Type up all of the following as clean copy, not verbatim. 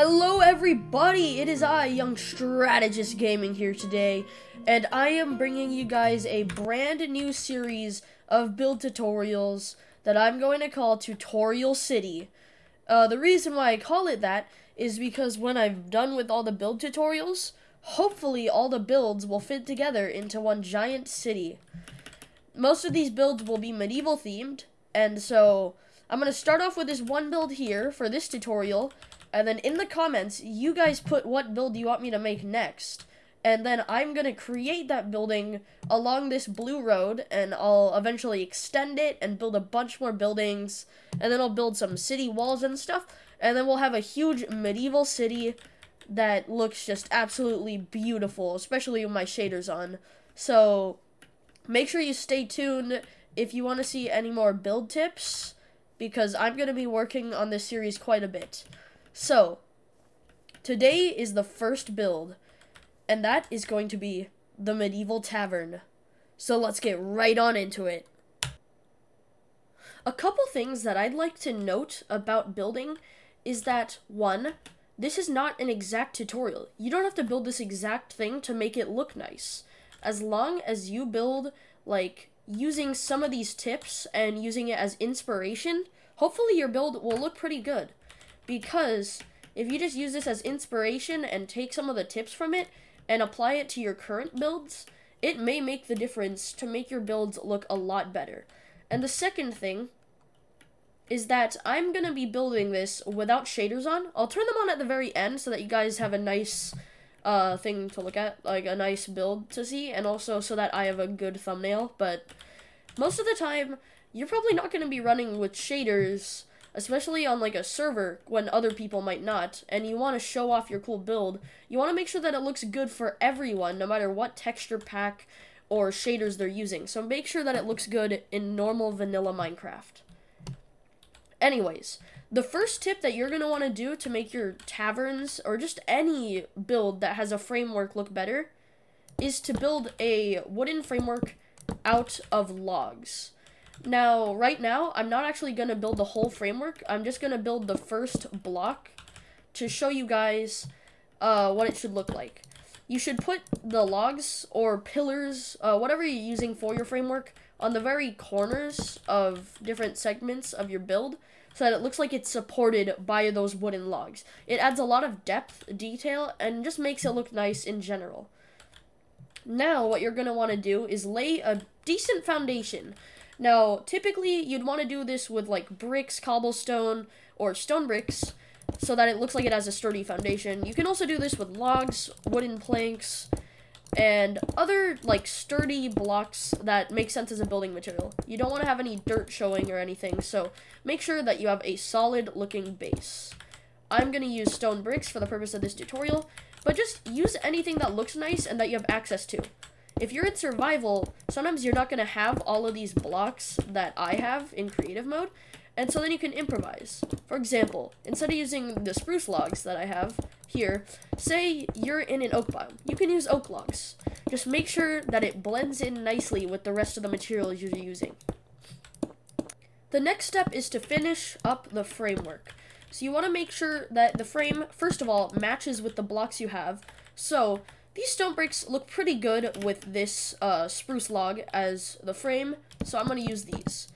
Hello everybody, it is I, Young Strategist Gaming, here today, and I am bringing you guys a brand new series of build tutorials that I'm going to call Tutorial City. The reason why I call it that is because when I'm done with all the build tutorials, hopefully all the builds will fit together into one giant city. Most of these builds will be medieval themed, and so I'm going to start off with this one build here for this tutorial. And then in the comments, you guys put what build you want me to make next. And then I'm going to create that building along this blue road, and I'll eventually extend it and build a bunch more buildings. And then I'll build some city walls and stuff. And then we'll have a huge medieval city that looks just absolutely beautiful, especially with my shaders on. So make sure you stay tuned if you want to see any more build tips, because I'm going to be working on this series quite a bit. So, today is the first build, and that is going to be the medieval tavern. So let's get right on into it. A couple things that I'd like to note about building is that, one, this is not an exact tutorial. You don't have to build this exact thing to make it look nice. As long as you build, like, using some of these tips and using it as inspiration, hopefully your build will look pretty good. Because if you just use this as inspiration and take some of the tips from it and apply it to your current builds, it may make the difference to make your builds look a lot better. And the second thing is that I'm going to be building this without shaders on. I'll turn them on at the very end so that you guys have a nice thing to look at, like a nice build to see, and also so that I have a good thumbnail. But most of the time, you're probably not going to be running with shaders, especially on like a server when other people might not, and you want to show off your cool build. You want to make sure that it looks good for everyone, no matter what texture pack or shaders they're using. So make sure that it looks good in normal vanilla Minecraft. Anyways, the first tip that you're going to want to do to make your taverns, or just any build that has a framework, look better, is to build a wooden framework out of logs. Now, right now, I'm not actually going to build the whole framework. I'm just going to build the first block to show you guys what it should look like. You should put the logs or pillars, whatever you're using for your framework, on the very corners of different segments of your build so that it looks like it's supported by those wooden logs. It adds a lot of depth, detail, and just makes it look nice in general. Now, what you're going to want to do is lay a decent foundation. Now, typically, you'd want to do this with, like, bricks, cobblestone, or stone bricks, so that it looks like it has a sturdy foundation. You can also do this with logs, wooden planks, and other, like, sturdy blocks that make sense as a building material. You don't want to have any dirt showing or anything, so make sure that you have a solid-looking base. I'm going to use stone bricks for the purpose of this tutorial, but just use anything that looks nice and that you have access to. If you're in survival, sometimes you're not going to have all of these blocks that I have in creative mode, and so then you can improvise. For example, instead of using the spruce logs that I have here, say you're in an oak biome. You can use oak logs. Just make sure that it blends in nicely with the rest of the materials you're using. The next step is to finish up the framework. So you want to make sure that the frame, first of all, matches with the blocks you have. So these stone bricks look pretty good with this spruce log as the frame, so I'm going to use these.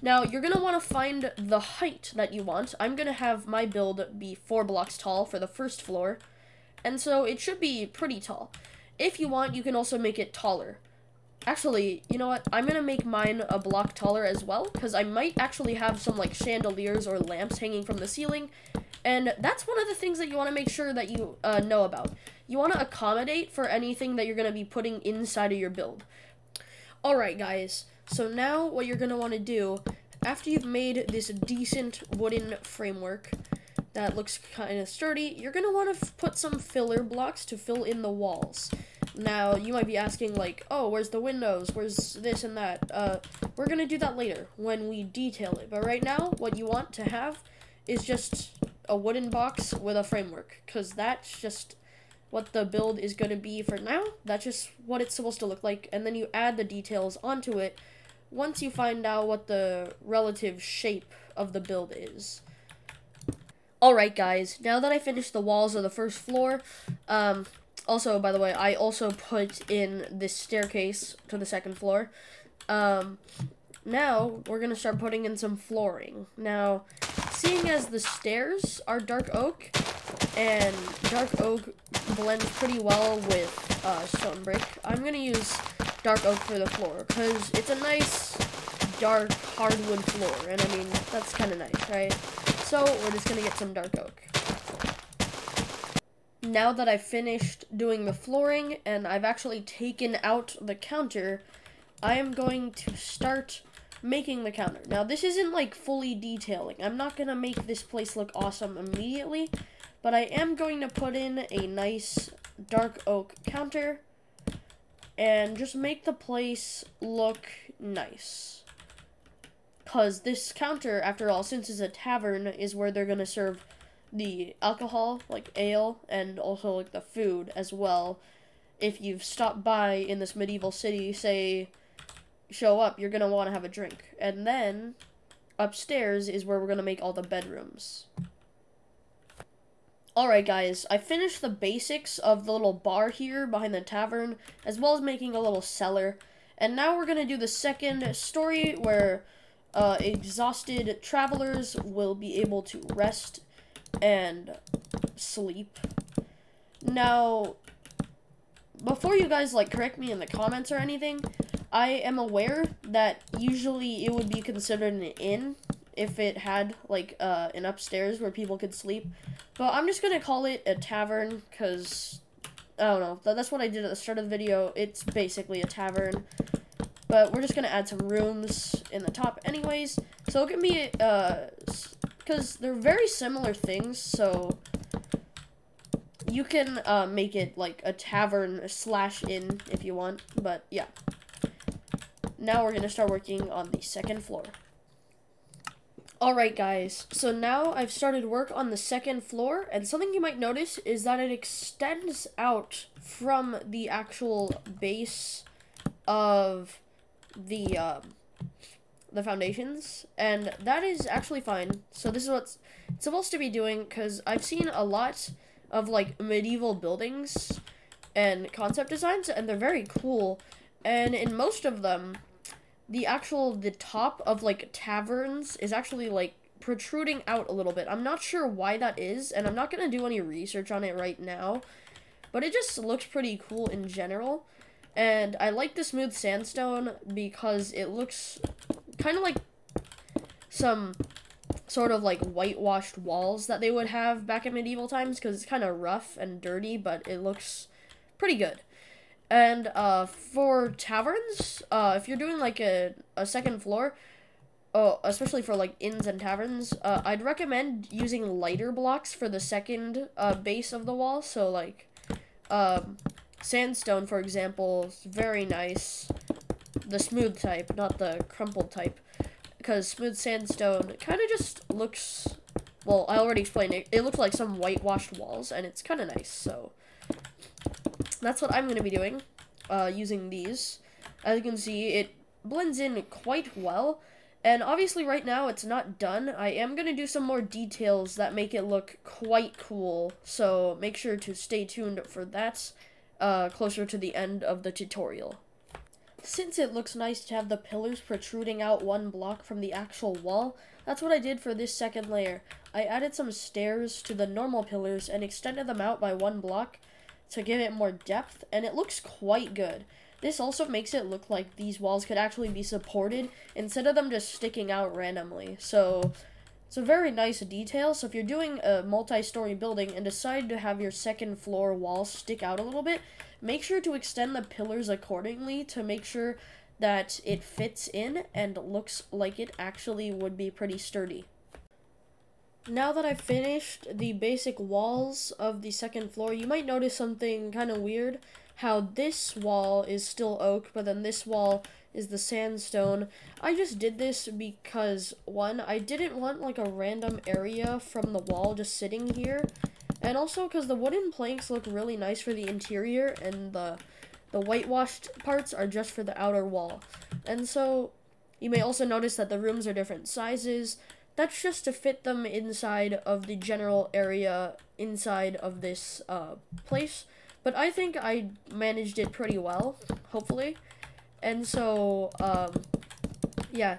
Now, you're going to want to find the height that you want. I'm going to have my build be 4 blocks tall for the first floor, and so it should be pretty tall. If you want, you can also make it taller. Actually, you know what? I'm going to make mine a block taller as well, because I might actually have some, like, chandeliers or lamps hanging from the ceiling. And that's one of the things that you want to make sure that you know about. You want to accommodate for anything that you're going to be putting inside of your build. Alright guys, so now what you're going to want to do, after you've made this decent wooden framework that looks kind of sturdy, you're going to want to put some filler blocks to fill in the walls. Now, you might be asking, like, oh, where's the windows? Where's this and that? We're going to do that later when we detail it. But right now, what you want to have is just a wooden box with a framework, because that's just what the build is going to be for now. That's just what it's supposed to look like, and then you add the details onto it once you find out what the relative shape of the build is. Alright guys, now that I finished the walls of the first floor, also, by the way, I also put in this staircase to the second floor. Now, we're going to start putting in some flooring. Now, seeing as the stairs are dark oak, and dark oak blends pretty well with stone brick, I'm going to use dark oak for the floor, because it's a nice, dark, hardwood floor, and I mean, that's kind of nice, right? So, we're just going to get some dark oak. Now that I've finished doing the flooring, and I've actually taken out the counter, I am going to start making the counter. Now, this isn't, like, fully detailing. I'm not going to make this place look awesome immediately, but I am going to put in a nice dark oak counter and just make the place look nice. Because this counter, after all, since it's a tavern, is where they're going to serve the alcohol, like ale, and also, like, the food as well. If you've stopped by in this medieval city, say, show up, you're going to want to have a drink. And then, upstairs is where we're going to make all the bedrooms. Alright guys, I finished the basics of the little bar here behind the tavern, as well as making a little cellar. And now we're going to do the second story where exhausted travelers will be able to rest and sleep. Now, before you guys, like, correct me in the comments or anything, I am aware that usually it would be considered an inn if it had, like, an upstairs where people could sleep. But I'm just going to call it a tavern because, I don't know, that's what I did at the start of the video. It's basically a tavern. But we're just going to add some rooms in the top anyways. So it can be, because they're very similar things, so you can make it, like, a tavern slash inn if you want. But, yeah. Now we're going to start working on the second floor. Alright guys, so now I've started work on the second floor, and something you might notice is that it extends out from the actual base of the foundations, and that is actually fine. So this is what it's supposed to be doing, because I've seen a lot of, like, medieval buildings and concept designs, and they're very cool, and in most of them, the top of, like, taverns is actually, like, protruding out a little bit. I'm not sure why that is, and I'm not going to do any research on it right now, but it just looks pretty cool in general, and I like the smooth sandstone because it looks kind of like some sort of, like, whitewashed walls that they would have back in medieval times, because it's kind of rough and dirty, but it looks pretty good. And, for taverns, if you're doing, like, a second floor, especially for, like, inns and taverns, I'd recommend using lighter blocks for the second, base of the wall. So, like, sandstone, for example, is very nice. The smooth type, not the crumpled type. Because smooth sandstone kind of just looks, well, I already explained it. It looks like some whitewashed walls, and it's kind of nice, so that's what I'm going to be doing, using these. As you can see, it blends in quite well, and obviously right now it's not done. I am going to do some more details that make it look quite cool, so make sure to stay tuned for that closer to the end of the tutorial. Since it looks nice to have the pillars protruding out one block from the actual wall, that's what I did for this second layer. I added some stairs to the normal pillars and extended them out by one block to give it more depth, and it looks quite good. This also makes it look like these walls could actually be supported instead of them just sticking out randomly. So it's a very nice detail. So if you're doing a multi-story building and decide to have your second floor wall stick out a little bit, make sure to extend the pillars accordingly to make sure that it fits in and looks like it actually would be pretty sturdy. Now that I've finished the basic walls of the second floor, you might notice something kind of weird. How this wall is still oak, but then this wall is the sandstone. I just did this because, one, I didn't want, like, a random area from the wall just sitting here. And also because the wooden planks look really nice for the interior, and the whitewashed parts are just for the outer wall. And so, you may also notice that the rooms are different sizes. That's just to fit them inside of the general area inside of this place. But I think I managed it pretty well, hopefully. And so, yeah.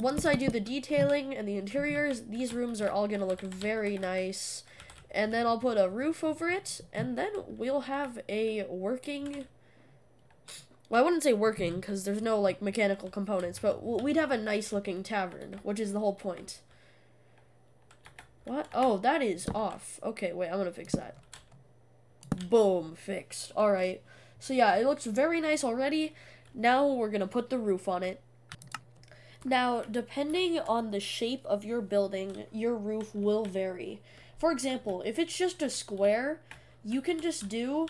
Once I do the detailing and the interiors, these rooms are all going to look very nice. And then I'll put a roof over it, and then we'll have a working... Well, I wouldn't say working, because there's no, like, mechanical components, but we'd have a nice-looking tavern, which is the whole point. What? Oh, that is off. Okay, wait, I'm gonna fix that. Boom, fixed. Alright. So, yeah, it looks very nice already. Now we're gonna put the roof on it. Now, depending on the shape of your building, your roof will vary. For example, if it's just a square, you can just do...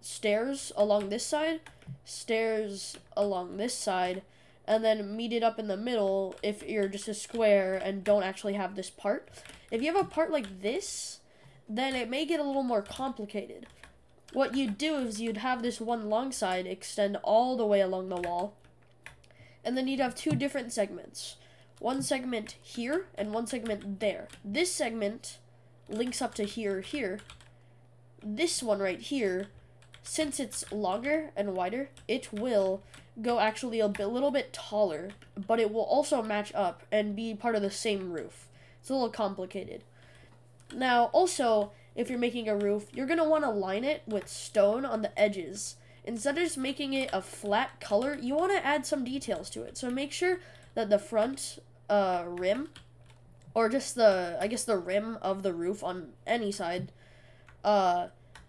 stairs along this side, stairs along this side, and then meet it up in the middle if you're just a square and don't actually have this part. If you have a part like this, then it may get a little more complicated. What you'd do is you'd have this one long side extend all the way along the wall, and then you'd have two different segments. One segment here, and one segment there. This segment links up to here. This one right here, since it's longer and wider, it will go actually a little bit taller, but it will also match up and be part of the same roof. It's a little complicated. Now, also, if you're making a roof, you're going to want to line it with stone on the edges. Instead of just making it a flat color, you want to add some details to it. So make sure that the front rim, or just the, I guess the rim of the roof on any side,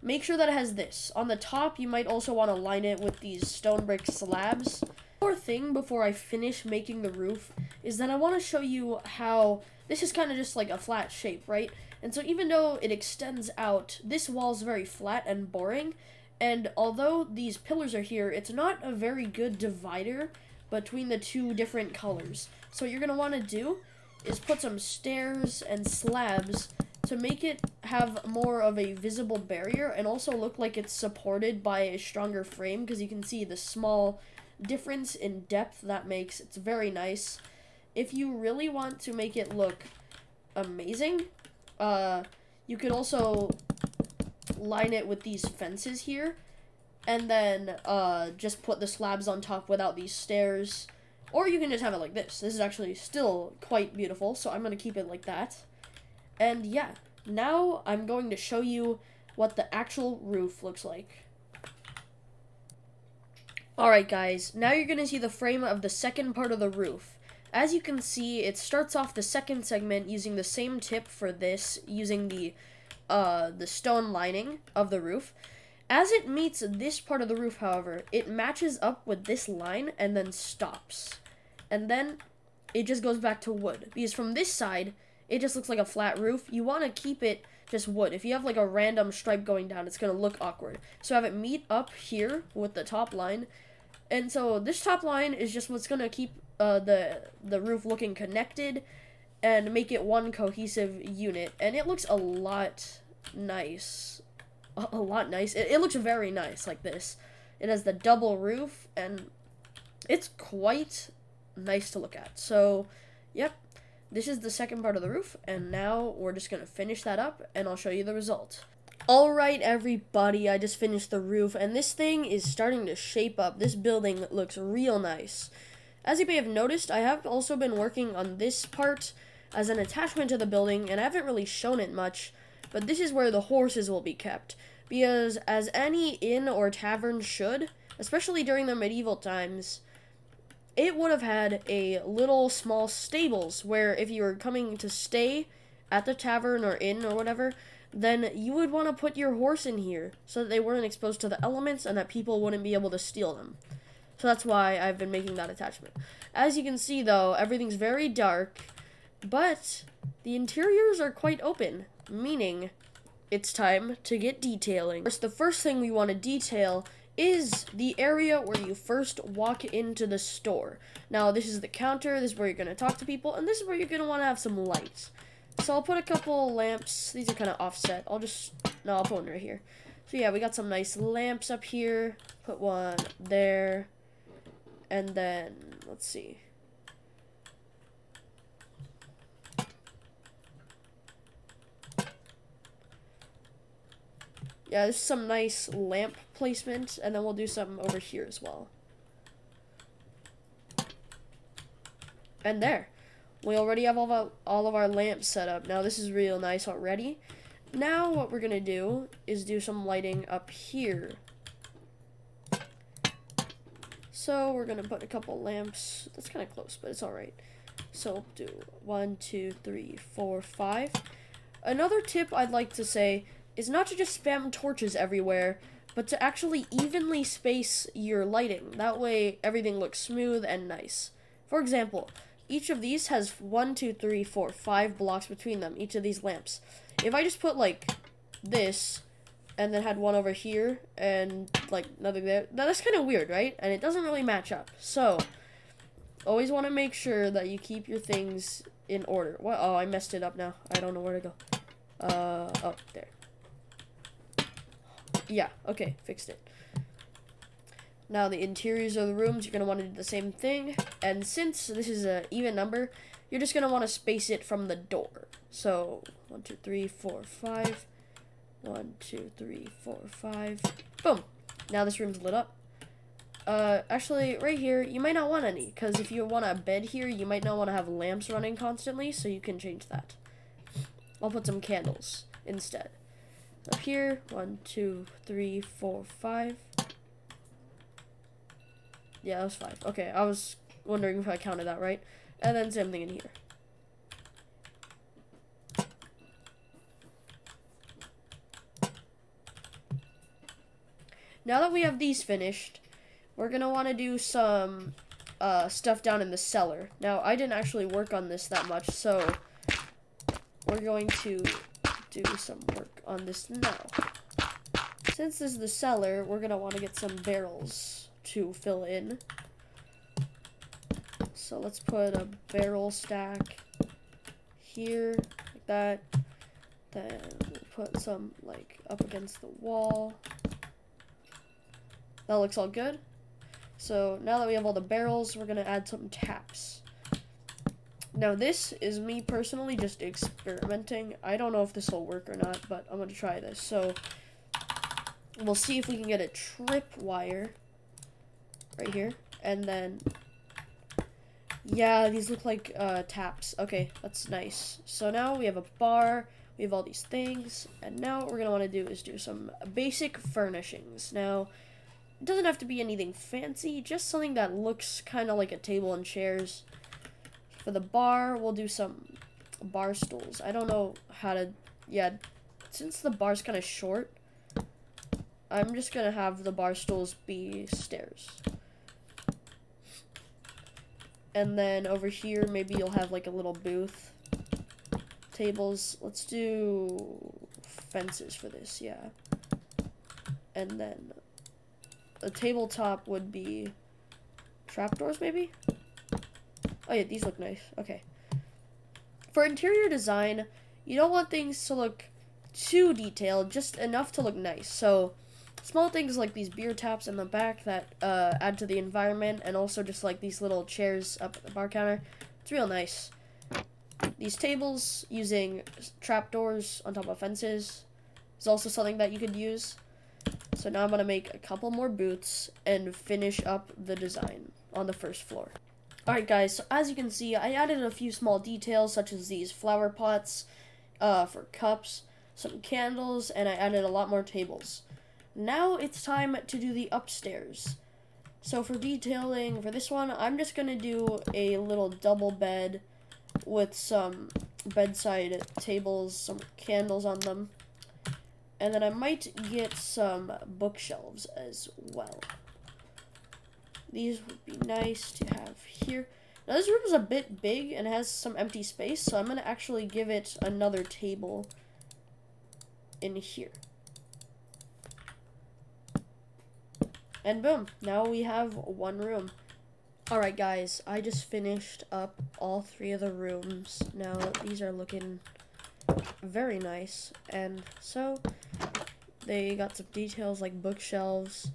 make sure that it has this. On the top, you might also want to line it with these stone brick slabs. One more thing before I finish making the roof is that I want to show you how this is kind of just like a flat shape, right? And so even though it extends out, this wall is very flat and boring. And although these pillars are here, it's not a very good divider between the two different colors. So what you're going to want to do is put some stairs and slabs to make it have more of a visible barrier and also look like it's supported by a stronger frame, because you can see the small difference in depth that makes. It's very nice. If you really want to make it look amazing, you could also line it with these fences here and then just put the slabs on top without these stairs. Or you can just have it like this. This is actually still quite beautiful, so I'm going to keep it like that. And yeah, now I'm going to show you what the actual roof looks like. Alright guys, now you're going to see the frame of the second part of the roof. As you can see, it starts off the second segment using the same tip for this, using the stone lining of the roof. As it meets this part of the roof, however, it matches up with this line and then stops. And then it just goes back to wood, because from this side, it just looks like a flat roof. You want to keep it just wood. If you have like a random stripe going down, it's going to look awkward. So have it meet up here with the top line. And so this top line is just what's going to keep the roof looking connected and make it one cohesive unit. And it looks a lot nice. A lot nice. It looks very nice like this. It has the double roof and it's quite nice to look at. So, yep. This is the second part of the roof, and now we're just going to finish that up, and I'll show you the result. Alright everybody, I just finished the roof, and this thing is starting to shape up. This building looks real nice. As you may have noticed, I have also been working on this part as an attachment to the building, and I haven't really shown it much, but this is where the horses will be kept. Because as any inn or tavern should, especially during the medieval times, it would have had a little small stables where if you were coming to stay at the tavern or inn or whatever, then you would want to put your horse in here so that they weren't exposed to the elements and that people wouldn't be able to steal them. So that's why I've been making that attachment. As you can see though, everything's very dark, but the interiors are quite open, meaning it's time to get detailing. First, the first thing we want to detail is the area where you first walk into the store. Now, this is the counter, this is where you're going to talk to people, and this is where you're going to want to have some lights. So I'll put a couple lamps. These are kind of offset. I'll put one right here. So yeah, we got some nice lamps up here. Put one there. And then, let's see. Yeah, there's some nice lamp placement, and then we'll do something over here as well. And there. We already have all of our lamps set up. Now, this is real nice already. Now, what we're going to do is do some lighting up here. So, we're going to put a couple lamps. That's kind of close, but it's alright. So, we'll do 1, 2, 3, 4, 5. Another tip I'd like to say is not to just spam torches everywhere, but to actually evenly space your lighting. That way, everything looks smooth and nice. For example, each of these has 1, 2, 3, 4, 5 blocks between them, each of these lamps. If I just put, like, this, and then had one over here, and, like, nothing there, now that's kind of weird, right? And it doesn't really match up. So, always want to make sure that you keep your things in order. What? Oh, I messed it up now. I don't know where to go. Oh, there. Yeah, okay, fixed it. Now, the interiors of the rooms, you're going to want to do the same thing. And since this is an even number, you're just going to want to space it from the door. So, 1, 2, 3, 4, 5. 1, 2, 3, 4, 5. Boom. Now this room's lit up. Actually, right here, you might not want any. Because if you want a bed here, you might not want to have lamps running constantly. So, you can change that. I'll put some candles instead. Up here, 1, 2, 3, 4, 5. Yeah, that was 5. Okay, I was wondering if I counted that right. And then same thing in here. Now that we have these finished, we're going to want to do some stuff down in the cellar. Now, I didn't actually work on this that much, so we're going to do some work on this now. Since this is the cellar, we're going to want to get some barrels to fill in. So let's put a barrel stack here, like that. Then we'll put some, like, up against the wall. That looks all good. So now that we have all the barrels, we're gonna add some taps. Now this is me personally just experimenting. I don't know if this will work or not, but I'm gonna try this. So we'll see if we can get a trip wire right here, and then, yeah, these look like taps. Okay, that's nice. So now we have a bar, we have all these things, and now what we're gonna want to do is do some basic furnishings. Now, it doesn't have to be anything fancy, just something that looks kind of like a table and chairs. For the bar, we'll do some bar stools. I don't know how to, yeah, since the bar's kind of short, I'm just gonna have the bar stools be stairs. And then over here, maybe you'll have, like, a little booth. Tables. Let's do fences for this, yeah. And then a tabletop would be trapdoors, maybe? Oh, yeah, these look nice. Okay. For interior design, you don't want things to look too detailed, just enough to look nice. So, small things like these beer taps in the back that add to the environment, and also just like these little chairs up at the bar counter. It's real nice. These tables using trapdoors on top of fences is also something that you could use. So now I'm going to make a couple more booths and finish up the design on the first floor. Alright guys, so as you can see, I added a few small details such as these flower pots for cups, some candles, and I added a lot more tables. Now it's time to do the upstairs. So for detailing, for this one, I'm just going to do a little double bed with some bedside tables, some candles on them. And then I might get some bookshelves as well. These would be nice to have here. Now this room is a bit big and has some empty space, so I'm going to actually give it another table in here. And boom, now we have one room. Alright guys, I just finished up all 3 of the rooms. Now these are looking very nice. And so they got some details like bookshelves,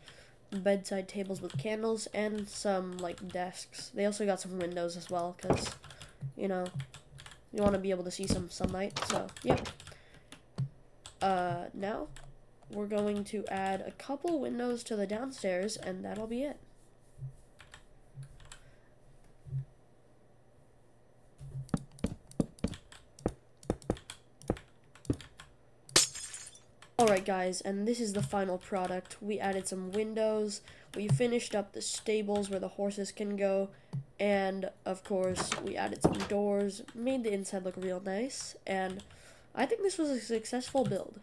bedside tables with candles, and some like desks. They also got some windows as well because, you know, you want to be able to see some sunlight. So, yep. Now we're going to add a couple windows to the downstairs, and that'll be it. Alright guys, and this is the final product. We added some windows, we finished up the stables where the horses can go, and of course we added some doors, made the inside look real nice, and I think this was a successful build.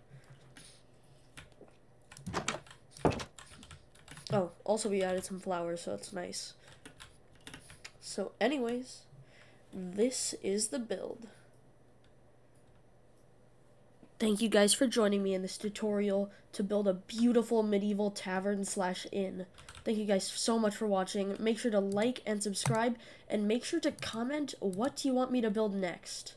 Oh, also we added some flowers, so that's nice. So anyways, this is the build. Thank you guys for joining me in this tutorial to build a beautiful medieval tavern slash inn. Thank you guys so much for watching. Make sure to like and subscribe, and make sure to comment what you want me to build next.